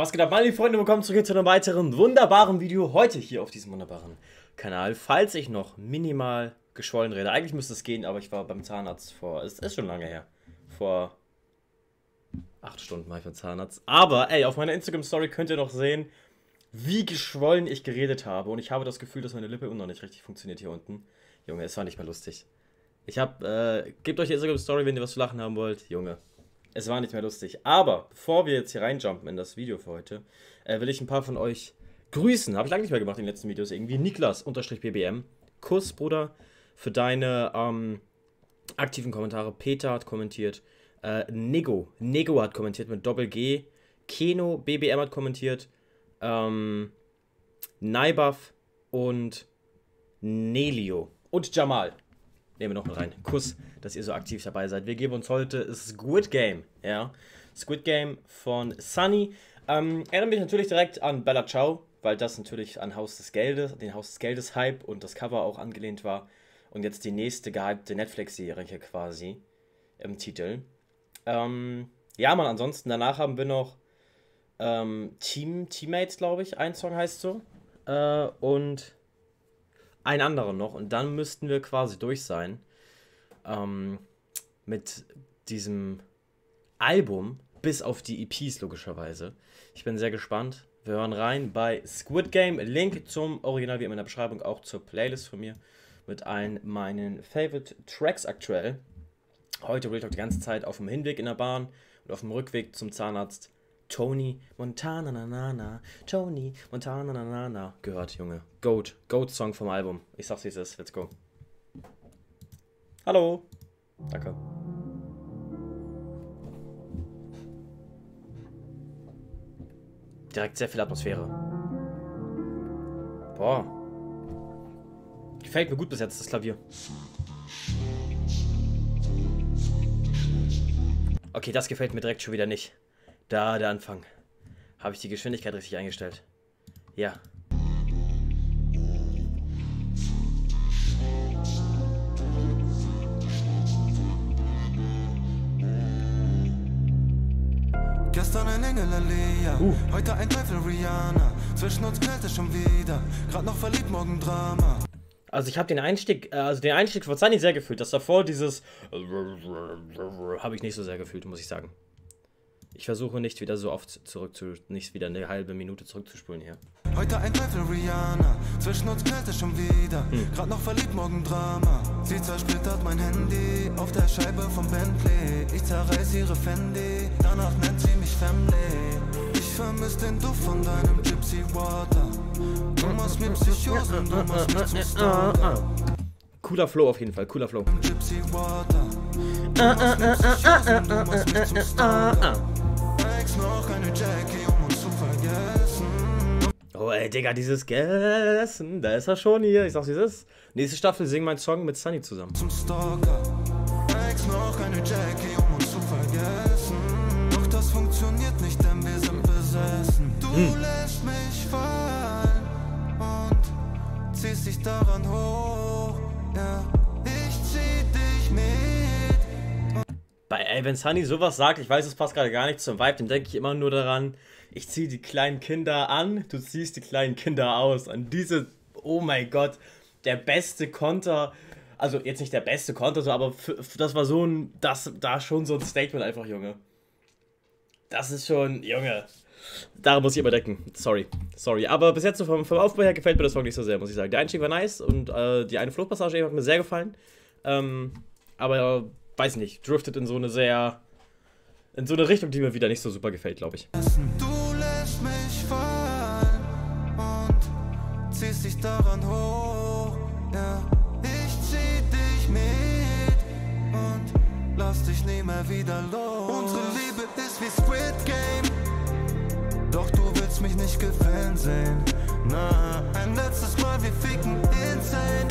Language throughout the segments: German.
Was geht ab, meine Freunde? Willkommen zurück zu einem weiteren wunderbaren Video heute hier auf diesem wunderbaren Kanal. Falls ich noch minimal geschwollen rede, eigentlich müsste es gehen, aber ich war beim Zahnarzt vor, es ist schon lange her, vor 8 Stunden war ich beim Zahnarzt. Aber ey, auf meiner Instagram-Story könnt ihr noch sehen, wie geschwollen ich geredet habe und ich habe das Gefühl, dass meine Lippe immer noch nicht richtig funktioniert hier unten. Junge, es war nicht mehr lustig. Ich habe, gebt euch die Instagram-Story, wenn ihr was zu lachen haben wollt, Junge. Es war nicht mehr lustig. Aber bevor wir jetzt hier reinjumpen in das Video für heute, will ich ein paar von euch grüßen. Habe ich lange nicht mehr gemacht in den letzten Videos irgendwie. Niklas_bbm. Kuss, Bruder, für deine aktiven Kommentare. Peter hat kommentiert. Nego hat kommentiert mit Doppel-G. Keno BBM hat kommentiert. Naibaf und Nelio. Und Jamal. Nehmen wir noch mal rein. Kuss, dass ihr so aktiv dabei seid. Wir geben uns heute Squid Game. Ja, Squid Game von Sunny. Erinnert mich natürlich direkt an Bella Ciao, weil das natürlich an Haus des Geldes, den Haus des Geldes Hype und das Cover auch angelehnt war. Und jetzt die nächste gehypte Netflix-Serie hier quasi im Titel. Ja, man, ansonsten danach haben wir noch Teammates, glaube ich. Ein Song heißt so. Und einen anderen noch und dann müssten wir quasi durch sein mit diesem Album, bis auf die EPs logischerweise. Ich bin sehr gespannt. Wir hören rein bei Squid Game. Link zum Original wie immer in der Beschreibung, auch zur Playlist von mir mit allen meinen Favorite Tracks aktuell. Heute Real Talk die ganze Zeit auf dem Hinweg in der Bahn und auf dem Rückweg zum Zahnarzt. Tony Montana, nanana, Tony Montana, nanana. Gehört, Junge. Goat. Goat-Song vom Album. Ich sag's, wie es ist. Let's go. Hallo. Danke. Direkt sehr viel Atmosphäre. Boah. Gefällt mir gut bis jetzt, das Klavier. Okay, das gefällt mir direkt schon wieder nicht. Da, der Anfang. Habe ich die Geschwindigkeit richtig eingestellt? Ja. Gestern ein Engel Alea, heute ein Teufel Rihanna. Zwischen uns knallt es schon wieder. Gerade noch verliebt, morgen Drama. Also ich habe den Einstieg von Sunny sehr gefühlt. Das davor dieses habe ich nicht so sehr gefühlt, muss ich sagen. Ich versuche nicht wieder so oft eine halbe Minute zurückzuspulen hier. Heute ein Teufel Rihanna, zwischen uns knallt es schon wieder. Gerade noch verliebt, morgen Drama. Sie zersplittert mein Handy auf der Scheibe vom Bentley. Ich zerreiß ihre Fenty, danach nennt sie mich Family. Ich vermisse den Duft von deinem Gypsy Water. Du machst mir Psychosen, du machst mich zum Starter. Cooler Flow auf jeden Fall, cooler Flow. Gypsy Water. Du machst mich zum Starter. Oh ey, Digga, dieses Gessen, da ist er schon hier, ich sag's wie es ist. Nächste Staffel singen meinen Song mit Sunny zusammen. Zum Stalker, ex noch eine Jackie, um uns zu vergessen. Doch das funktioniert nicht, denn wir sind besessen. Du lässt mich fallen und ziehst dich daran hoch, ja, ich zieh dich mit. Ey, wenn Sunny sowas sagt, ich weiß, es passt gerade gar nicht zum Vibe, dann denke ich immer nur daran, ich ziehe die kleinen Kinder an, du ziehst die kleinen Kinder aus. Und diese, oh mein Gott, der beste Konter, also jetzt nicht der beste Konter, so, aber das war so ein, schon so ein Statement einfach, Junge. Das ist schon, Junge, daran muss ich immer denken, sorry. Aber bis jetzt vom Aufbau her gefällt mir das Song nicht so sehr, muss ich sagen. Der Einstieg war nice und die eine Fluchtpassage hat mir sehr gefallen, aber weiß nicht, driftet in so eine sehr, in so eine Richtung, die mir wieder nicht so super gefällt, glaube ich. Du lässt mich fallen und ziehst dich daran hoch, ja, ich zieh dich mit und lass dich nie mehr wieder los. Unsere Liebe ist wie Squid Game, doch du willst mich nicht gewinnen sehen. Na, ein letztes Mal, wir ficken insane.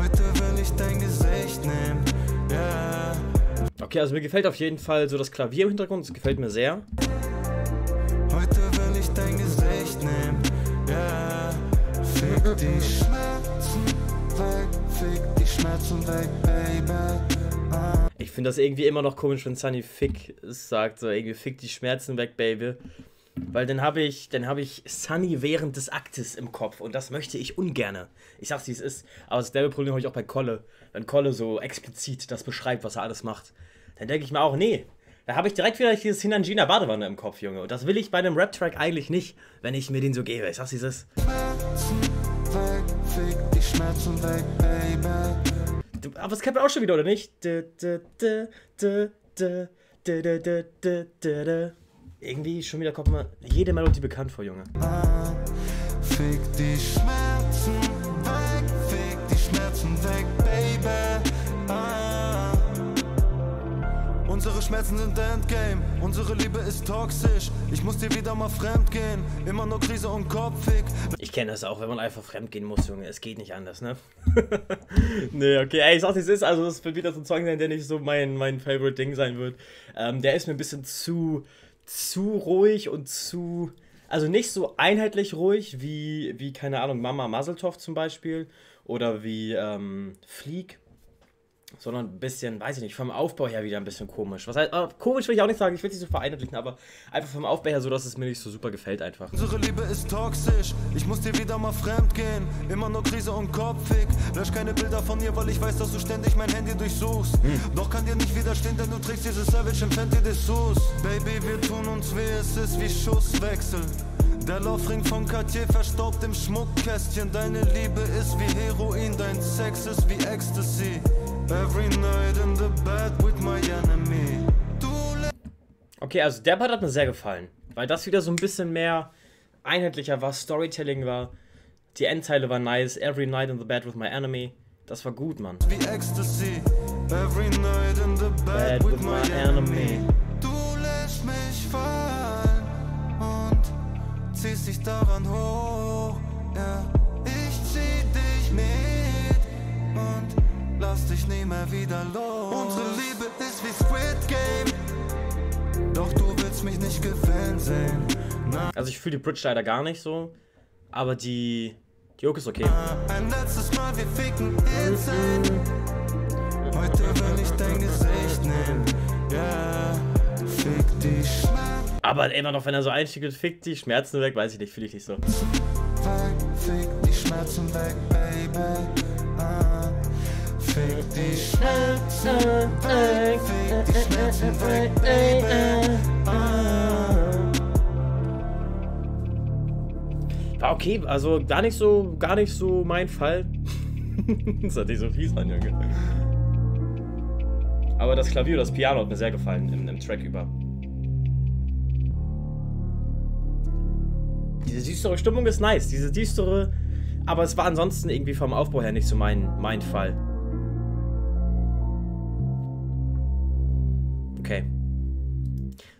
Heute will ich dein Gesicht nehmen, ja. Okay, also mir gefällt auf jeden Fall so das Klavier im Hintergrund, das gefällt mir sehr. Heute will ich dein Gesicht nehmen, ja. Fick die Schmerzen weg, fick die Schmerzen weg, Baby. Ah. Ich finde das irgendwie immer noch komisch, wenn Sunny Fick sagt, so irgendwie fick die Schmerzen weg, Baby. Weil dann habe ich Sunny während des Aktes im Kopf und das möchte ich ungerne. Ich sag's, wie es ist, aber dasselbe Problem habe ich auch bei Kolle. Wenn Kolle so explizit das beschreibt, was er alles macht, dann denke ich mir auch, nee, da habe ich direkt wieder dieses Hinangina Badewanne im Kopf, Junge. Und das will ich bei einem Rap-Track eigentlich nicht, wenn ich mir den so gebe. Ich sag's, wie es ist. Aber das kennt man auch schon wieder, oder nicht? Irgendwie schon wieder kommt man jede Melodie bekannt vor, Junge. Fick die Schmerzen weg, fick die Schmerzen weg, Baby. Unsere Schmerzen sind Endgame, unsere Liebe ist toxisch. Ich muss dir wieder mal fremd gehen, immer nur Krise und Kopfweg. Ich kenne das auch, wenn man einfach fremd gehen muss, Junge. Es geht nicht anders, ne? Nee, okay. Ey, ich sag's, wie es ist. Also, das wird wieder so ein Song sein, der nicht so mein Favorite-Ding sein wird. Der ist mir ein bisschen zu ruhig und zu, also nicht so einheitlich ruhig wie keine Ahnung, Mama Masel Tov zum Beispiel oder wie Flieg, sondern ein bisschen, weiß ich nicht, vom Aufbau her wieder ein bisschen komisch. Was heißt, komisch will ich auch nicht sagen, ich will es nicht so vereinheitlichen, aber einfach vom Aufbau her so, dass es mir nicht so super gefällt einfach. Unsere Liebe ist toxisch, ich muss dir wieder mal fremd gehen, immer nur Krise und Kopfweg, lösch keine Bilder von dir, weil ich weiß, dass du ständig mein Handy durchsuchst. Doch kann dir nicht widerstehen, denn du trägst dieses Savage im Fenty Dessous. Baby, wir tun uns weh, es ist wie Schusswechsel. Der Laufring von Cartier verstaubt im Schmuckkästchen. Deine Liebe ist wie Heroin, dein Sex ist wie Ecstasy. Every night in the bed with my enemy. Okay, also der Part hat mir sehr gefallen, weil das wieder so ein bisschen mehr einheitlicher war, Storytelling war. Die Endteile waren nice, every night in the bed with my enemy. Das war gut, Mann. Wie Ecstasy, every night in the bed with my enemy. Du lässt mich fallen und ziehst dich daran hoch, yeah. Ich zieh dich mit und lass dich nie mehr wieder los. Unsere Liebe ist wie Squid Game, doch du willst mich nicht gewinnen sehen. Na. Also ich fühle die Bridge leider gar nicht so, aber die Hook ist okay. Ein letztes Mal, wir ficken insane. Heute will ich dein Gesicht nehmen, yeah. Fick die Schmerzen. Aber immer noch, wenn er so einsteigt, fick die Schmerzen weg, weiß ich nicht, fühle ich nicht so. Fick die Schmerzen weg, Baby. Fick die Schmerzen weg, fick die Schmerzen weg, Baby. War okay, also gar nicht so mein Fall. Das hat nicht so fies an, Junge. Aber das Klavier, das Piano hat mir sehr gefallen im Track über. Diese düstere Stimmung ist nice, diese düstere, aber es war ansonsten irgendwie vom Aufbau her nicht so mein Fall. Okay.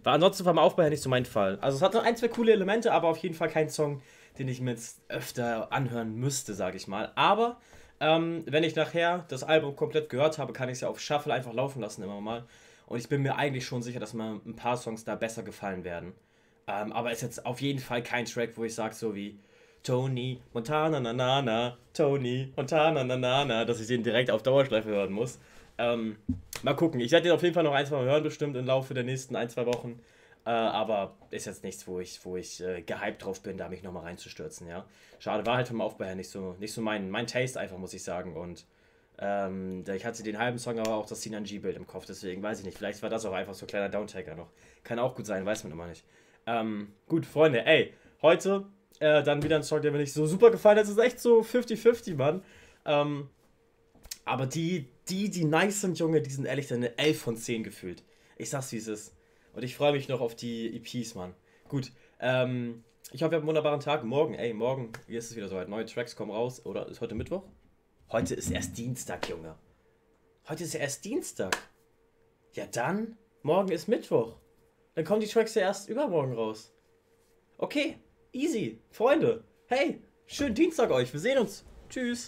War ansonsten vom Aufbau her nicht so mein Fall. Also es hatte ein, zwei coole Elemente, aber auf jeden Fall kein Song, den ich mir jetzt öfter anhören müsste, sage ich mal. Aber wenn ich nachher das Album komplett gehört habe, kann ich es ja auf Shuffle einfach laufen lassen immer mal. Und ich bin mir eigentlich schon sicher, dass mir ein paar Songs da besser gefallen werden. Aber es ist jetzt auf jeden Fall kein Track, wo ich sage so wie Tony Montana nanana, Tony Montana nanana, dass ich den direkt auf Dauerschleife hören muss. Mal gucken, ich werde den auf jeden Fall noch ein, zwei Mal hören, bestimmt im Laufe der nächsten ein, zwei Wochen, aber ist jetzt nichts, wo ich gehypt drauf bin, da mich nochmal reinzustürzen, ja. Schade, war halt vom Aufbau her nicht so mein Taste einfach, muss ich sagen, und ich hatte den halben Song aber auch das Sinanji-Bild im Kopf, deswegen weiß ich nicht, vielleicht war das auch einfach so ein kleiner Downtaker noch, kann auch gut sein, weiß man immer nicht. Gut, Freunde, ey, heute dann wieder ein Song, der mir nicht so super gefallen hat, das ist echt so 50-50, Mann, aber die nice sind, Junge, die sind ehrlich eine 11 von 10 gefühlt. Ich sag's, wie es ist. Und ich freue mich noch auf die EPs, Mann. Gut, ich hoffe, ihr habt einen wunderbaren Tag. Morgen, hier ist es wieder soweit. Neue Tracks kommen raus. Oder ist heute Mittwoch? Heute ist erst Dienstag, Junge. Heute ist ja erst Dienstag. Ja dann, morgen ist Mittwoch. Dann kommen die Tracks ja erst übermorgen raus. Okay, easy. Freunde, hey, schönen Dienstag euch. Wir sehen uns. Tschüss.